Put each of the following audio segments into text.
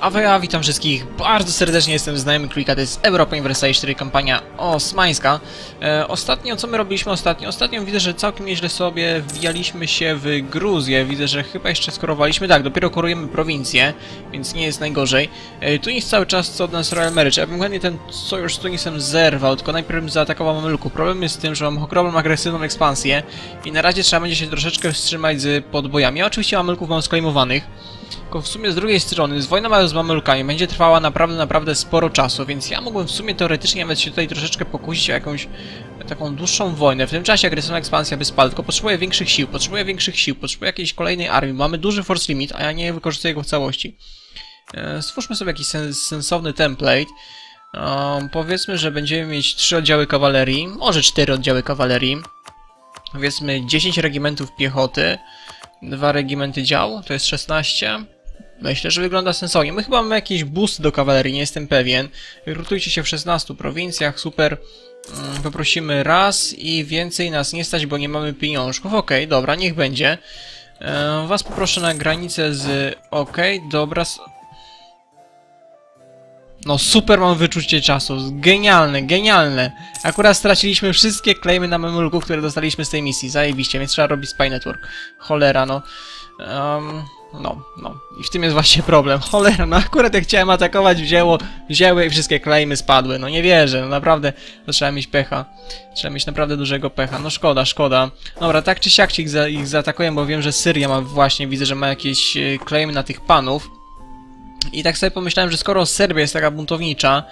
A ja witam wszystkich bardzo serdecznie, jestem znajomy Królika, to jest Europa Universalis 4, kampania osmańska. Ostatnio, co my robiliśmy ostatnio? Ostatnio widzę, że całkiem nieźle sobie wbijaliśmy się w Gruzję. Widzę, że chyba jeszcze skorowaliśmy, tak, dopiero korujemy prowincję, więc nie jest najgorzej. Tunis cały czas co od nas Royal Marriage, ja bym chętnie ten sojusz z Tunisem zerwał, tylko najpierw bym zaatakował Mameluku. Problem jest z tym, że mam ogromną agresywną ekspansję i na razie trzeba będzie się troszeczkę wstrzymać z podbojami. Ja oczywiście Mameluków mam sklejmowanych. Tylko w sumie z drugiej strony, wojna z mamelukami będzie trwała naprawdę sporo czasu, więc ja mógłbym w sumie teoretycznie nawet się tutaj troszeczkę pokusić o jakąś taką dłuższą wojnę. W tym czasie agresywna ekspansja by spadła, tylko potrzebuję większych sił, potrzebuję jakiejś kolejnej armii. Mamy duży force limit, a ja nie wykorzystuję go w całości. Stwórzmy sobie jakiś sensowny template. Powiedzmy, że będziemy mieć 3 oddziały kawalerii, może 4 oddziały kawalerii. Powiedzmy 10 regimentów piechoty. 2 regimenty dział, to jest 16. Myślę, że wygląda sensownie. My chyba mamy jakiś boost do kawalerii, nie jestem pewien. Rekrutujcie się w 16 prowincjach, super. Poprosimy raz i więcej nas nie stać, bo nie mamy pieniążków. Okej, dobra, niech będzie. Was poproszę na granicę z... Okej, dobra. No super mam wyczucie czasu. Genialne, genialne. Akurat straciliśmy wszystkie klejmy na Mameluków, które dostaliśmy z tej misji. Zajebiście, więc trzeba robić spy network. Cholera, no. I w tym jest właśnie problem. Cholera, no akurat jak chciałem atakować, wzięły i wszystkie klejmy spadły. No nie wierzę, no naprawdę to trzeba mieć pecha. Trzeba mieć naprawdę dużego pecha. No szkoda, szkoda. Dobra, tak czy siak ich zaatakuję, bo wiem, że Syria ma właśnie, widzę, że ma jakieś klejmy na tych panów. I tak sobie pomyślałem, że skoro Serbia jest taka buntownicza,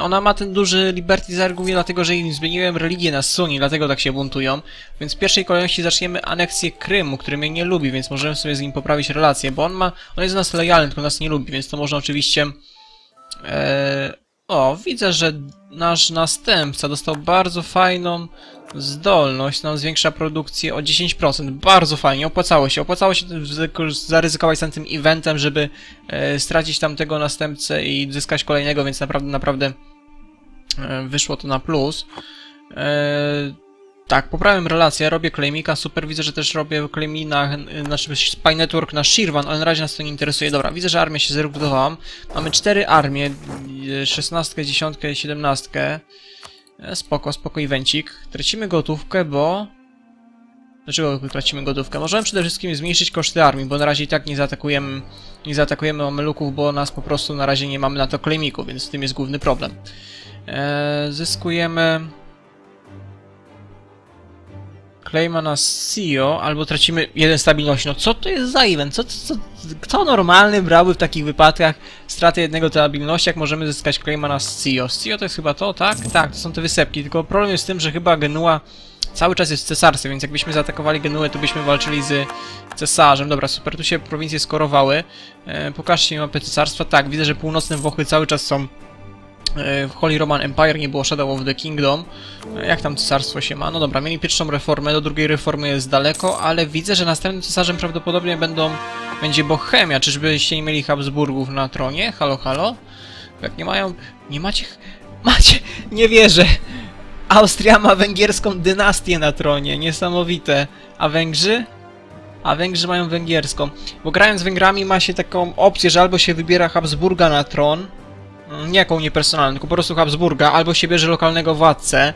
ona ma ten duży libertyzm głównie dlatego, że im zmieniłem religię na sunni, dlatego tak się buntują. Więc w pierwszej kolejności zaczniemy aneksję Krymu, który mnie nie lubi, więc możemy sobie z nim poprawić relacje, bo on jest do nas lojalny, tylko nas nie lubi, więc to można oczywiście... O, widzę, że nasz następca dostał bardzo fajną zdolność, nam zwiększa produkcję o 10%. Bardzo fajnie, opłacało się zaryzykować z tym eventem, żeby stracić tamtego następcę i zyskać kolejnego, więc naprawdę wyszło to na plus. Tak, poprawiam relację, robię klejmika, super, widzę, że też robię klejmik na, znaczy spy network na Shirwan, ale na razie nas to nie interesuje. Dobra, widzę, że armię się zrekrutowałam. Mamy 4 armie, 16, 10, 17. Spoko, spoko evencik. Tracimy gotówkę, bo... Dlaczego tracimy gotówkę? Możemy przede wszystkim zmniejszyć koszty armii, bo na razie i tak nie zaatakujemy mameluków, bo nas po prostu na razie nie mamy na to klejmiku, więc w tym jest główny problem. Zyskujemy... Klejma na CEO, albo tracimy 1 stabilność. No co to jest za event? Kto normalny brałby w takich wypadkach stratę 1 stabilności, jak możemy zyskać klejma na CEO? CEO to jest chyba to, tak? Tak, to są te wysepki, tylko problem jest z tym, że chyba Genua cały czas jest w cesarstwie, więc jakbyśmy zaatakowali Genuę, to byśmy walczyli z cesarzem. Dobra, super, tu się prowincje skorowały. Pokażcie mapę cesarstwa. Tak, widzę, że północne Włochy cały czas są w Holy Roman Empire, nie było Shadow of the Kingdom. Jak tam cesarstwo się ma? No dobra, mieli pierwszą reformę, do drugiej reformy jest daleko, ale widzę, że następnym cesarzem prawdopodobnie będzie Bohemia. Czyżbyście nie mieli Habsburgów na tronie? Halo, halo? Jak nie mają... Nie macie... Macie! Nie wierzę! Austria ma węgierską dynastię na tronie, niesamowite. A Węgrzy? A Węgrzy mają węgierską. Bo grając z Węgrami ma się taką opcję, że albo się wybiera Habsburga na tron, niejaką niepersonalną, tylko po prostu Habsburga, albo się bierze lokalnego władcę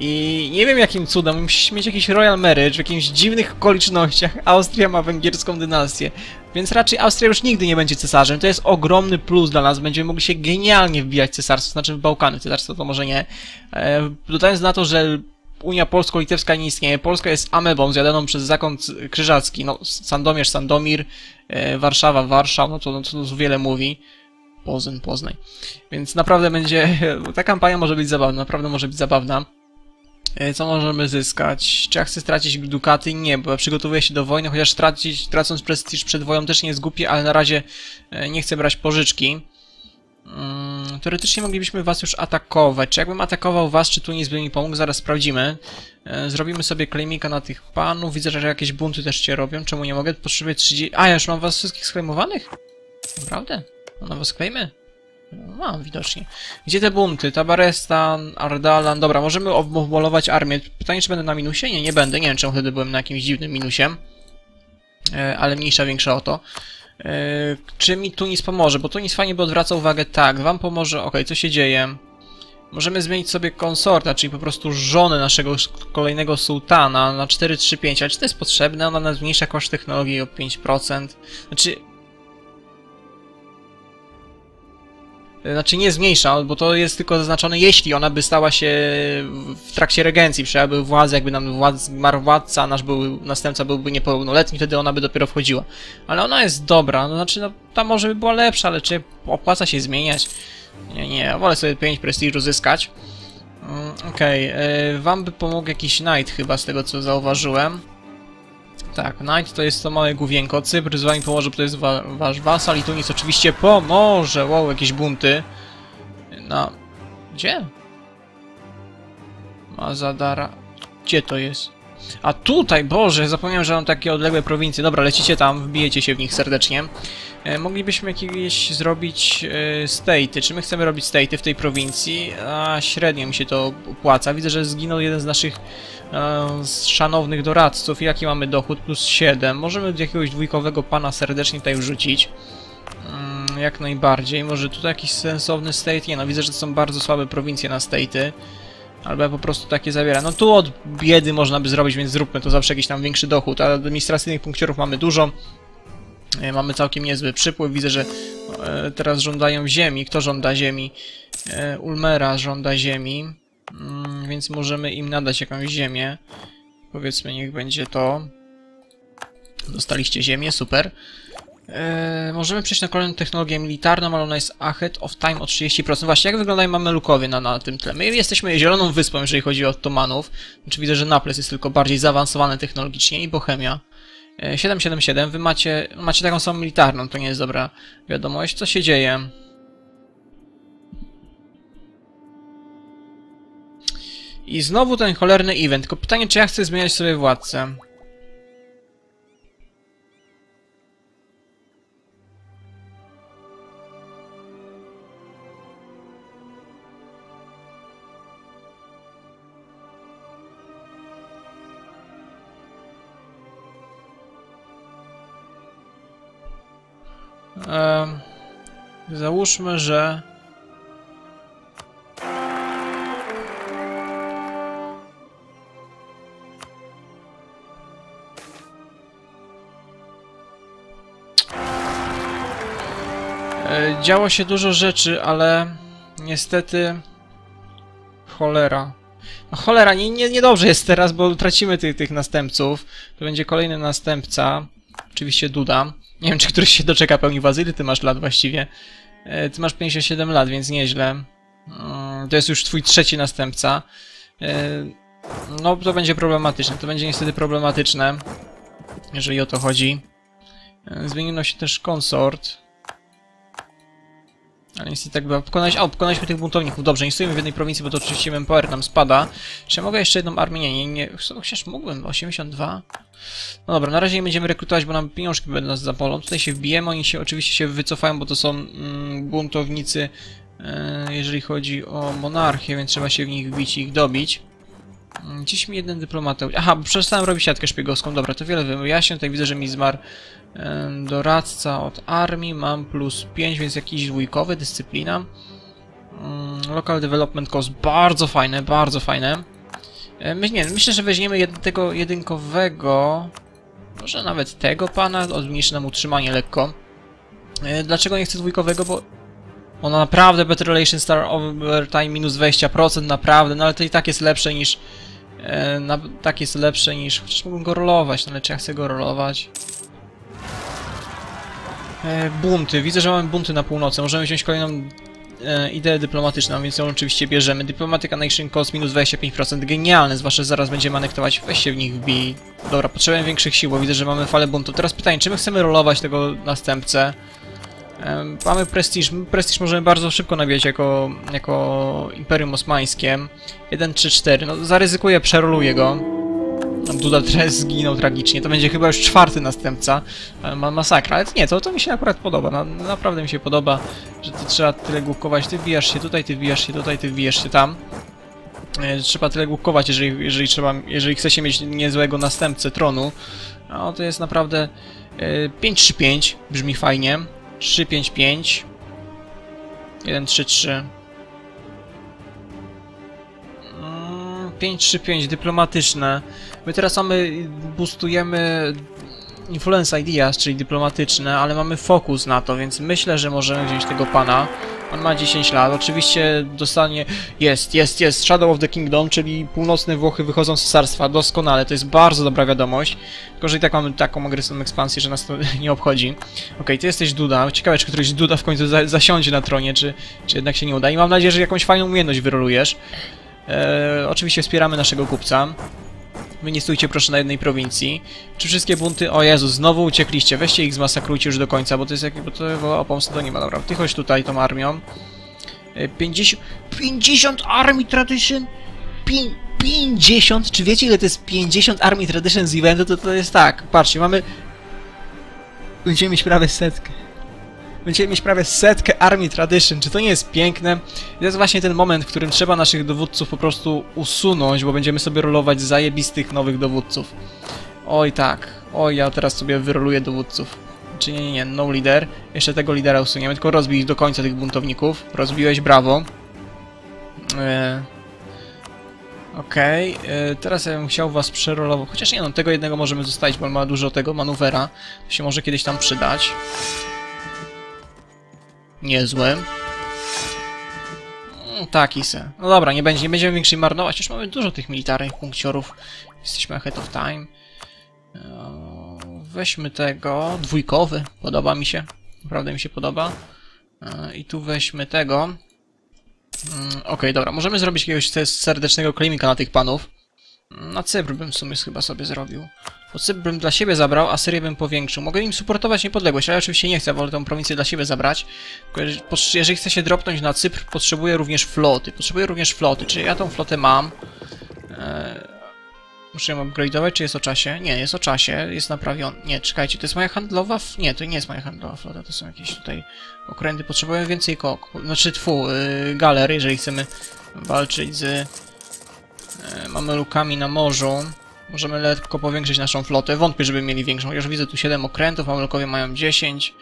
i nie wiem jakim cudem, musisz mieć jakiś royal marriage w jakichś dziwnych okolicznościach. Austria ma węgierską dynastię, więc raczej Austria już nigdy nie będzie cesarzem. To jest ogromny plus dla nas, będziemy mogli się genialnie wbijać cesarstwo, znaczy w Bałkany, cesarstwo to może nie. Dodając na to, że Unia Polsko-Litewska nie istnieje, Polska jest amebą zjadaną przez zakon krzyżacki, no Sandomierz, Sandomir, Warszawa, Warszaw, no to wiele mówi. Poznań. Więc naprawdę będzie... Ta kampania może być zabawna, naprawdę może być zabawna. Co możemy zyskać? Czy ja chcę stracić dukaty? Nie, bo ja przygotowuję się do wojny, chociaż tracąc prestiż przed wojną też nie jest głupie, ale na razie nie chcę brać pożyczki. Teoretycznie moglibyśmy was już atakować. Czy jakbym atakował was, czy Tunis by mi pomógł? Zaraz sprawdzimy. Zrobimy sobie klejmika na tych panów. Widzę, że jakieś bunty też się robią. Czemu nie mogę? Potrzebuję 30... A, ja już mam was wszystkich sklejmowanych? Naprawdę? No was klejmy? Mam widocznie. Gdzie te bunty? Tabarestan, Ardalan. Dobra, możemy obmolować armię. Pytanie, czy będę na minusie? Nie, nie będę. Nie wiem, czemu wtedy byłem na jakimś dziwnym minusie. Ale mniejsza, większa o to. Czy mi Tunis pomoże? Bo Tunis fajnie by odwracał uwagę. Tak, wam pomoże. Okej, co się dzieje? Możemy zmienić sobie konsorta, czyli po prostu żonę naszego kolejnego sułtana na 4-3-5. Ale czy to jest potrzebne? Ona nam zmniejsza koszt technologii o 5%. Znaczy nie zmniejsza, bo to jest tylko zaznaczone, jeśli ona by stała się w trakcie regencji, przejałaby władzę, jakby nam władca, nasz następca byłby niepełnoletni, wtedy ona by dopiero wchodziła. Ale ona jest dobra, no, znaczy no, ta może by była lepsza, ale czy opłaca się zmieniać? Nie, nie, wolę sobie 5 prestiżu zyskać. Okej, wam by pomógł jakiś knight chyba, z tego co zauważyłem. Tak, Knight to jest to małe główienko. Cypr z wami pomoże, bo to jest wasz wasal. I Tunis oczywiście pomoże. Wow, jakieś bunty. No. Gdzie? Mazadara. Gdzie to jest? A tutaj, Boże, zapomniałem, że mam takie odległe prowincje. Dobra, lecicie tam, wbijecie się w nich serdecznie. Moglibyśmy jakieś zrobić state'y. Czy my chcemy robić state'y w tej prowincji? A średnio mi się to opłaca. Widzę, że zginął jeden z naszych szanownych doradców. Jaki mamy dochód? Plus 7. Możemy jakiegoś dwójkowego pana serdecznie tutaj wrzucić. Jak najbardziej. Może tutaj jakiś sensowny state? Nie, no widzę, że to są bardzo słabe prowincje na state'y. Albo ja po prostu takie zabieram. No tu od biedy można by zrobić, więc zróbmy to zawsze jakiś tam większy dochód. A administracyjnych punkciorów mamy dużo. Mamy całkiem niezły przypływ. Widzę, że teraz żądają ziemi. Kto żąda ziemi? Ulmera żąda ziemi. Więc możemy im nadać jakąś ziemię. Powiedzmy, niech będzie to. Dostaliście ziemię, super. Możemy przejść na kolejną technologię militarną, ale ona jest ahead of time o 30%. Właśnie, jak wyglądają mamelukowie na tym tle? My jesteśmy zieloną wyspą, jeżeli chodzi o Ottomanów. Znaczy widzę, że Naples jest tylko bardziej zaawansowany technologicznie i Bohemia. 777, wy macie taką samą militarną, to nie jest dobra wiadomość. Co się dzieje? I znowu ten cholerny event. Tylko pytanie, czy ja chcę zmieniać sobie władcę? Załóżmy, że... Działo się dużo rzeczy, ale niestety... Cholera. No cholera, niedobrze jest teraz, bo tracimy tych następców. To będzie kolejny następca. Oczywiście Duda. Nie wiem, czy któryś się doczeka pełni władzy. Ile ty masz lat właściwie? Ty masz 57 lat, więc nieźle. To jest już twój trzeci następca. No, to będzie problematyczne. To będzie niestety problematyczne, jeżeli o to chodzi. Zmienił się też konsort. Ale niestety tak była. Pokonaliśmy tych buntowników. Dobrze, nie stoimy w jednej prowincji, bo to oczywiście MPR nam spada. Czy ja mogę jeszcze jedną armię? Nie. Chociaż mógłbym. 82. No dobra, na razie nie będziemy rekrutować, bo nam pieniążki będą nas zapolą. Tutaj się wbijemy. Oni się oczywiście wycofają, bo to są buntownicy, jeżeli chodzi o monarchię, więc trzeba się w nich wbić i ich dobić. Gdzieś mi jeden dyplomata... Aha, bo przestałem robić siatkę szpiegowską. Dobra, to wiele wyjaśnię. Tutaj widzę, że mi zmarł doradca od armii. Mam plus 5, więc jakiś dwójkowy, dyscyplina. Local development cost. Bardzo fajne, bardzo fajne. Myślę, że weźmiemy tego jedynkowego... Może nawet tego pana. Zmniejszy nam utrzymanie lekko. Dlaczego nie chcę dwójkowego? Bo... Ona naprawdę better relation star overtime minus 20%, naprawdę, no ale to i tak jest lepsze niż... tak jest lepsze niż... Chociaż mógłbym go rolować, no ale czy ja chcę go rolować? Bunty, widzę, że mamy bunty na północy, możemy wziąć kolejną ideę dyplomatyczną, więc ją oczywiście bierzemy. Diplomatic Annexation Cost minus 25%, genialne, zwłaszcza zaraz będziemy anektować, weź się w nich wbij. Dobra, potrzebujemy większych sił, bo widzę, że mamy falę buntu. Teraz pytanie, czy my chcemy rolować tego następcę? Mamy prestiż. Prestiż możemy bardzo szybko nabijać jako Imperium Osmańskie. 1, 3, 4. No zaryzykuję, przeroluję go. Duda Tres zginął tragicznie. To będzie chyba już czwarty następca. Masakra. Ale nie, to mi się akurat podoba. Naprawdę mi się podoba, że to trzeba tyle głupkować. Ty wbijasz się tutaj, ty wbijasz się tutaj, ty wbijasz się tam. Trzeba tyle głupkować, jeżeli chce się mieć niezłego następcę tronu. No to jest naprawdę... 5-3-5, brzmi fajnie. 3-5-5. 1-3-3. 5-3-5, dyplomatyczne. My teraz mamy, boostujemy Influence Ideas, czyli dyplomatyczne, ale mamy fokus na to, więc myślę, że możemy wziąć tego pana. On ma 10 lat, oczywiście dostanie... Jest! Shadow of the Kingdom, czyli północne Włochy wychodzą z cesarstwa, doskonale, to jest bardzo dobra wiadomość. Tylko, że i tak mamy taką agresywną ekspansję, że nas to nie obchodzi. Okej, ty jesteś Duda, ciekawe, czy któryś Duda w końcu zasiądzie na tronie, czy jednak się nie uda. I mam nadzieję, że jakąś fajną umiejętność wyrolujesz. Oczywiście wspieramy naszego kupca. Wy nie stójcie proszę na jednej prowincji. Czy wszystkie bunty... O Jezu, znowu uciekliście. Weźcie ich, zmasakrujcie już do końca, bo to jest jakby... O, pomsta to nie ma, dobra. Ty chodź tutaj tą armią. 50 armii tradition? 50? Czy wiecie ile to jest 50 armii tradition z eventu? To jest tak. Patrzcie, mamy... Będziemy mieć prawie setkę. Będziemy mieć prawie setkę armii tradition. Czy to nie jest piękne? To jest właśnie ten moment, w którym trzeba naszych dowódców po prostu usunąć, bo będziemy sobie rolować zajebistych nowych dowódców. Oj tak. Oj, ja teraz sobie wyroluję dowódców. Czy nie, no lider. Jeszcze tego lidera usuniemy, tylko rozbij ich do końca tych buntowników. Rozbiłeś, brawo. Okej, teraz ja bym chciał was przerolować. Chociaż nie no, tego jednego możemy zostawić, bo on ma dużo tego manuwera. To się może kiedyś tam przydać. Niezłe. Taki se. No dobra, nie będziemy większej marnować. Już mamy dużo tych militarnych punkciorów. Jesteśmy ahead of time. Weźmy tego. Dwójkowy. Podoba mi się. Naprawdę mi się podoba. I tu weźmy tego. Okej, dobra. Możemy zrobić jakiegoś serdecznego klimika na tych panów. Na Cypr bym w sumie chyba sobie zrobił. Bo Cypr bym dla siebie zabrał, a Syrię bym powiększył. Mogę im supportować niepodległość, ale oczywiście nie chcę, wolę tę prowincję dla siebie zabrać. Jeżeli chcę się dropnąć na Cypr, potrzebuję również floty. Czyli ja tą flotę mam. Muszę ją upgrade'ować, czy jest o czasie? Nie, jest o czasie, jest naprawiony. Nie, czekajcie, to jest moja handlowa... Nie, to nie jest moja handlowa flota, to są jakieś tutaj okręty. Potrzebuję więcej galer, jeżeli chcemy walczyć z... mamelukami na morzu. Możemy lekko powiększyć naszą flotę. Wątpię, żeby mieli większą, chociaż widzę tu 7 okrętów, mamelukowie mają 10.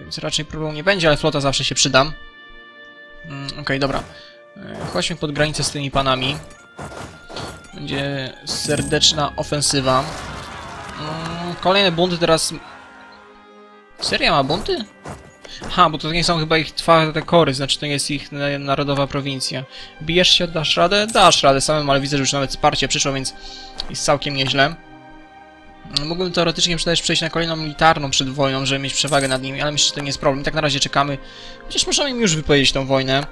Więc raczej problemu nie będzie, ale flota zawsze się przyda. Okej, dobra. Chodźmy pod granicę z tymi panami. Będzie serdeczna ofensywa. Kolejne bunty teraz... Seria ma bunty? Aha, bo to nie są chyba ich twarde kory, znaczy to nie jest ich narodowa prowincja. Bijesz się, dasz radę? Dasz radę samym, ale widzę, że już nawet wsparcie przyszło, więc jest całkiem nieźle. Mógłbym teoretycznie też przejść na kolejną militarną przed wojną, żeby mieć przewagę nad nimi, ale myślę, że to nie jest problem. I tak na razie czekamy, chociaż możemy im już wypowiedzieć tą wojnę.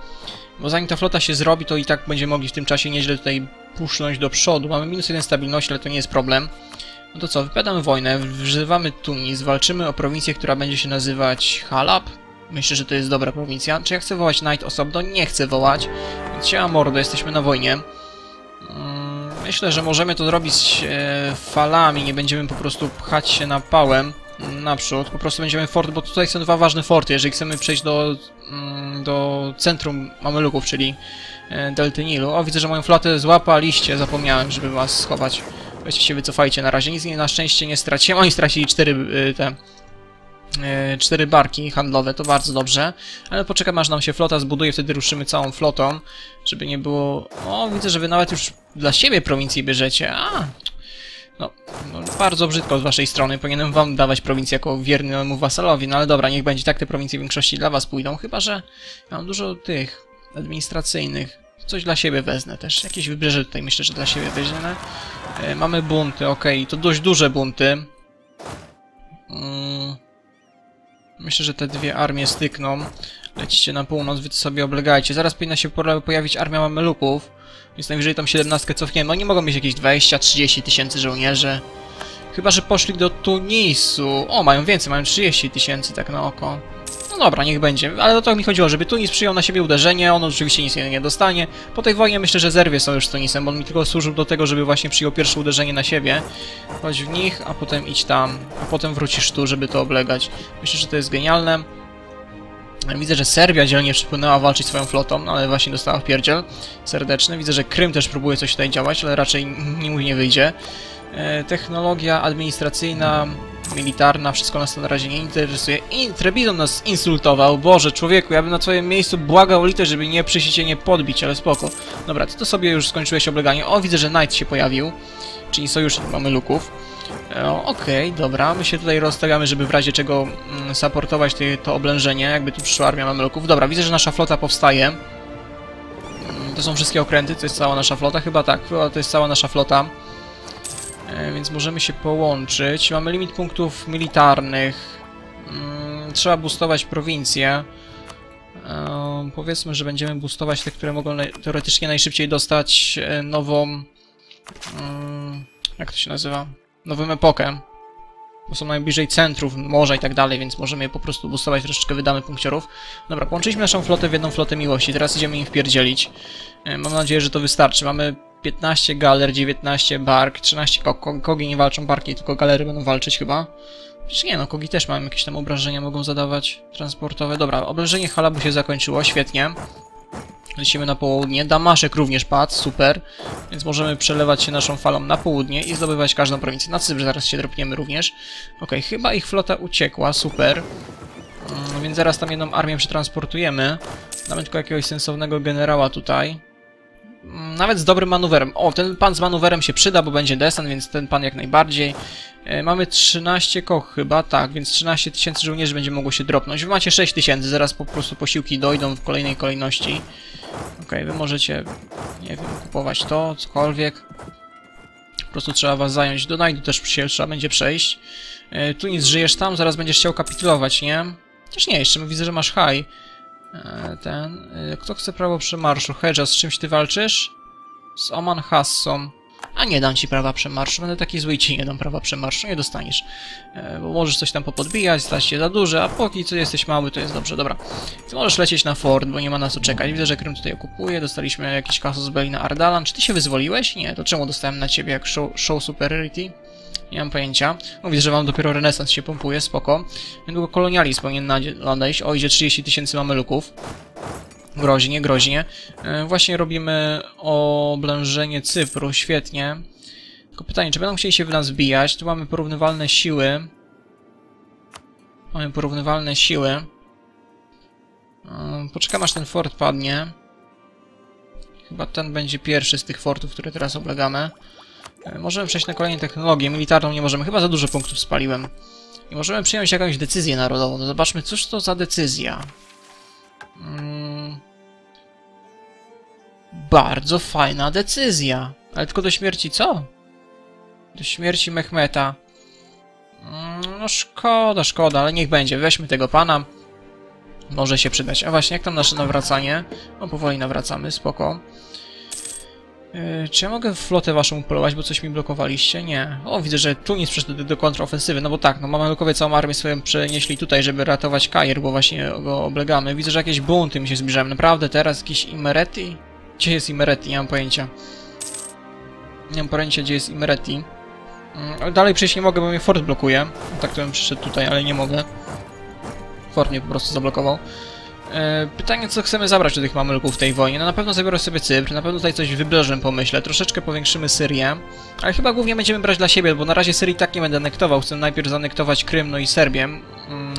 Bo zanim ta flota się zrobi, to i tak będziemy mogli w tym czasie nieźle tutaj pusznąć do przodu. Mamy -1 stabilności, ale to nie jest problem. No to co, wypowiadamy wojnę, wzywamy Tunis, walczymy o prowincję, która będzie się nazywać Halab. Myślę, że to jest dobra prowincja. Czy ja chcę wołać Knight osobno? Nie chcę wołać. Więc siema mordo, jesteśmy na wojnie. Myślę, że możemy to zrobić falami, nie będziemy po prostu pchać się na pałem naprzód. Po prostu będziemy fort, bo tutaj są dwa ważne forty. Jeżeli chcemy przejść do centrum mameluków, czyli Delty Nilu. O, widzę, że moją flotę złapaliście, zapomniałem, żeby was schować. Weźcie się wycofajcie, na razie nic na szczęście nie straciłem. Oni stracili cztery barki handlowe, to bardzo dobrze. Ale poczekam aż nam się flota zbuduje, wtedy ruszymy całą flotą. Żeby nie było... O, widzę, że wy nawet już dla siebie prowincji bierzecie. No, bardzo brzydko z waszej strony. Powinienem wam dawać prowincję jako wiernemu wasalowi. No ale dobra, niech będzie tak, te prowincje w większości dla was pójdą. Chyba, że mam dużo tych administracyjnych. Coś dla siebie wezmę też. Jakieś wybrzeże tutaj myślę, że dla siebie weźmiemy. Mamy bunty, okej. To dość duże bunty. Myślę, że te dwie armie stykną. Lecicie na północ, wy sobie oblegajcie. Zaraz powinna się pojawić armia mameluków. Więc najwyżej tam 17 cofniemy. Oni mogą mieć jakieś 20-30 tysięcy żołnierzy. Chyba, że poszli do Tunisu. O, mają więcej, mają 30 tysięcy tak na oko. No dobra, niech będzie, ale o to mi chodziło, żeby Tunis przyjął na siebie uderzenie, on oczywiście nic nie dostanie. Po tej wojnie myślę, że zerwie sojusz z Tunisem, bo on mi tylko służył do tego, żeby właśnie przyjął pierwsze uderzenie na siebie. Chodź w nich, a potem idź tam, a potem wrócisz tu, żeby to oblegać. Myślę, że to jest genialne. Widzę, że Serbia dzielnie przypłynęła walczyć swoją flotą, no ale właśnie dostała w pierdziel serdeczny. Widzę, że Krym też próbuje coś tutaj działać, ale raczej nie wyjdzie. Technologia administracyjna... militarna, wszystko nas to na razie nie interesuje. I Trebizond nas insultował. Boże, człowieku, ja bym na twoim miejscu błagał o litość, żeby nie przyjść się nie podbić, ale spoko. Dobra, ty to sobie już skończyłeś obleganie. O, widzę, że Knight się pojawił, czyli sojusznik mameluków. Okej, dobra, my się tutaj rozstawiamy, żeby w razie czego supportować to oblężenie, jakby tu przyszła armia mameluków. Dobra, widzę, że nasza flota powstaje. To są wszystkie okręty, to jest cała nasza flota, chyba tak, to jest cała nasza flota. Więc możemy się połączyć. Mamy limit punktów militarnych. Trzeba boostować prowincje. Powiedzmy, że będziemy boostować te, które mogą teoretycznie najszybciej dostać nową... jak to się nazywa? Nową epokę. Bo są najbliżej centrów, morza i tak dalej, więc możemy je po prostu boostować, troszeczkę wydamy punkciorów. Dobra, połączyliśmy naszą flotę w jedną flotę miłości, teraz idziemy im wpierdzielić. Mam nadzieję, że to wystarczy. Mamy 15 galer, 19 bark, 13 kogi nie walczą, barki tylko galery będą walczyć chyba. Przecież nie no, kogi też mają jakieś tam obrażenia, mogą zadawać transportowe. Dobra, oblężenie Halabu się zakończyło, świetnie. Lecimy na południe, Damaszek również padł, super. Więc możemy przelewać się naszą falą na południe i zdobywać każdą prowincję. Na Cyprze zaraz się dropniemy również. Okej, chyba ich flota uciekła, super. Więc zaraz tam jedną armię przetransportujemy. Nawet tylko jakiegoś sensownego generała tutaj. Nawet z dobrym manewrem. O, ten pan z manewrem się przyda, bo będzie desant, więc ten pan jak najbardziej. Mamy 13 koch chyba, tak, więc 13 tysięcy żołnierzy będzie mogło się dropnąć. Wy macie 6 tysięcy, zaraz po prostu posiłki dojdą w kolejnej kolejności. Okej, wy możecie, nie wiem, kupować to, cokolwiek. Po prostu trzeba was zająć. Do Najdu też trzeba będzie przejść. Tunis, żyjesz tam, zaraz będziesz chciał kapitulować, nie? Chociaż nie, jeszcze widzę, że masz haj. Kto chce prawo przemarszu? Hedża, z czymś ty walczysz? Z Oman Hassą. A nie dam ci prawa przemarszu, będę taki zły i ci nie dam prawa przemarszu, nie dostaniesz. Bo możesz coś tam popodbijać, stać się za duże, a póki co jesteś mały, to jest dobrze, dobra. Ty możesz lecieć na Ford, bo nie ma nas co czekać. Widzę, że Krym tutaj okupuje, dostaliśmy jakiś kasus belli na Ardalan. Czy ty się wyzwoliłeś? Nie, to czemu dostałem na ciebie jak show superiority? Nie mam pojęcia. No, widzę, że wam dopiero renesans się pompuje, spoko. Niedługo kolonializm powinien nadejść. O, idzie 30 tysięcy mameluków. Groźnie, groźnie. Właśnie robimy oblężenie Cypru, świetnie. Tylko pytanie, czy będą chcieli się w nas wbijać? Tu mamy porównywalne siły. Mamy porównywalne siły. Poczekam, aż ten fort padnie. Chyba ten będzie pierwszy z tych fortów, które teraz oblegamy. Możemy przejść na kolejne technologie. Militarną nie możemy. Chyba za dużo punktów spaliłem. I możemy przyjąć jakąś decyzję narodową. No zobaczmy, cóż to za decyzja. Bardzo fajna decyzja. Ale tylko do śmierci co? Do śmierci Mehmeta. No szkoda, szkoda, ale niech będzie. Weźmy tego pana. Może się przydać. A właśnie, jak tam nasze nawracanie? No powoli nawracamy, spoko. Czy ja mogę flotę waszą polować, bo coś mi blokowaliście? Nie. O, widzę, że Tunis przeszedł do kontrofensywy, no bo tak, no mamelukowie całą armię swoją przenieśli tutaj, żeby ratować Kair, bo właśnie go oblegamy. Widzę, że jakieś bunty mi się zbliżają. Naprawdę teraz jakieś Imereti? Gdzie jest Imereti? Nie mam pojęcia. Nie mam pojęcia, gdzie jest Imereti. Dalej przejść nie mogę, bo mnie fort blokuje. Tak to bym przyszedł tutaj, ale nie mogę. Fort mnie po prostu zablokował. Pytanie, co chcemy zabrać do tych mameluków w tej wojnie? No na pewno zabiorę sobie Cypr, na pewno tutaj coś wybierzemy, pomyślę. Troszeczkę powiększymy Syrię, ale chyba głównie będziemy brać dla siebie, bo na razie Syrii tak nie będę anektował. Chcę najpierw zanektować Krym, no i Serbię.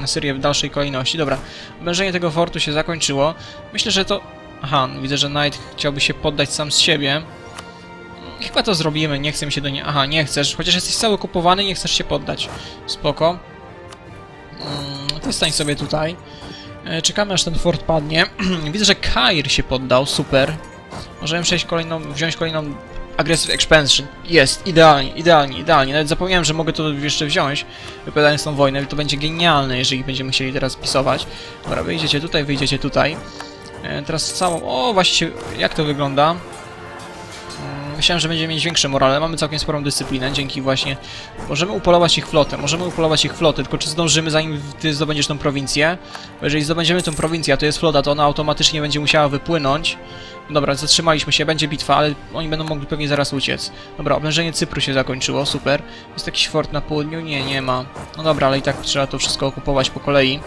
Syrię w dalszej kolejności. Dobra, oblężenie tego fortu się zakończyło. Myślę, że to... Aha, widzę, że Knight chciałby się poddać sam z siebie. Chyba to zrobimy, nie chcę się do niej... Aha, nie chcesz, chociaż jesteś cały kupowany, nie chcesz się poddać. Spoko. Ty stań sobie tutaj. Czekamy, aż ten fort padnie. Widzę, że Kair się poddał, super. Możemy przejść kolejną, wziąć kolejną Aggressive Expansion. Jest, idealnie, idealnie, idealnie. Nawet zapomniałem, że mogę to jeszcze wziąć, wypowiadając tą wojnę. To będzie genialne, jeżeli będziemy chcieli teraz pisować. Dobra, wyjdziecie tutaj. Teraz całą... O, właśnie, jak to wygląda? Myślałem, że będziemy mieć większe morale. Mamy całkiem sporą dyscyplinę, dzięki właśnie... możemy upolować ich flotę, tylko czy zdążymy, zanim ty zdobędziesz tą prowincję? Bo jeżeli zdobędziemy tą prowincję, a to jest flota, to ona automatycznie będzie musiała wypłynąć. Dobra, zatrzymaliśmy się, będzie bitwa, ale oni będą mogli pewnie zaraz uciec. Dobra, oblężenie Cypru się zakończyło, super. Jest jakiś fort na południu? Nie, nie ma. No dobra, ale i tak trzeba to wszystko okupować po kolei.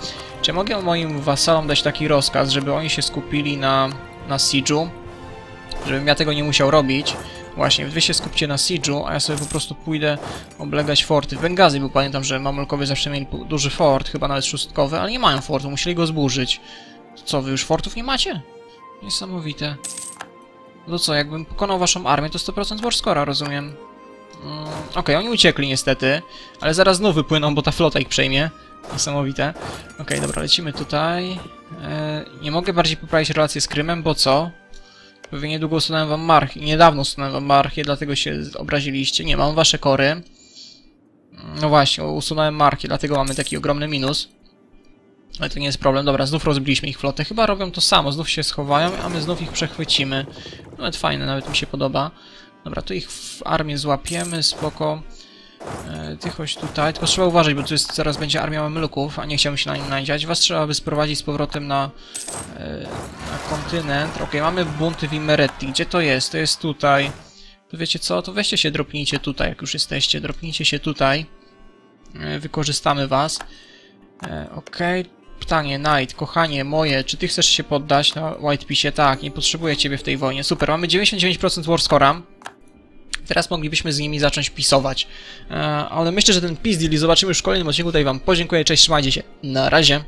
Czy mogę moim wasalom dać taki rozkaz, żeby oni się skupili na siege'u? Żebym ja tego nie musiał robić, Właśnie, wy się skupcie na siege'u, a ja sobie po prostu pójdę oblegać forty. W Bengazi, bo pamiętam, że mamelukowie zawsze mieli duży fort, chyba nawet szóstkowy, ale nie mają fortu, musieli go zburzyć. Co, wy już fortów nie macie? Niesamowite. No co, jakbym pokonał waszą armię, to 100% warscora, rozumiem. Okej, oni uciekli niestety, ale zaraz znów wypłyną, bo ta flota ich przejmie. Niesamowite. Okej, dobra, lecimy tutaj. Nie mogę bardziej poprawić relacje z Krymem, bo co? Pewnie niedługo usunąłem wam marchię, niedawno usunąłem wam marchię, dlatego się obraziliście. Nie, mam wasze kory. No właśnie, usunąłem marchię, dlatego mamy taki ogromny minus. Ale to nie jest problem. Dobra, znów rozbiliśmy ich flotę. Chyba robią to samo, znów się schowają, a my znów ich przechwycimy. Nawet fajne, nawet mi się podoba. Dobra, tu ich w armię złapiemy, spoko. Ty chodź tutaj. Tylko trzeba uważać, bo tu jest, zaraz będzie armia mameluków, a nie chciałbym się na nim nadziać. Was trzeba by sprowadzić z powrotem na kontynent. Okej, mamy bunty w Imereti. Gdzie to jest? To jest tutaj. To wiecie co? To weźcie się, dropnijcie tutaj, jak już jesteście. Dropnijcie się tutaj. Wykorzystamy was. Okej. Pytanie, Knight, kochanie moje, czy ty chcesz się poddać na Whitepisie? Tak, nie potrzebuję ciebie w tej wojnie. Super, mamy 99% warscora. Teraz moglibyśmy z nimi zacząć pisować. Ale myślę, że ten peace deal zobaczymy już w kolejnym odcinku. Tutaj wam podziękuję, cześć, trzymajcie się. Na razie.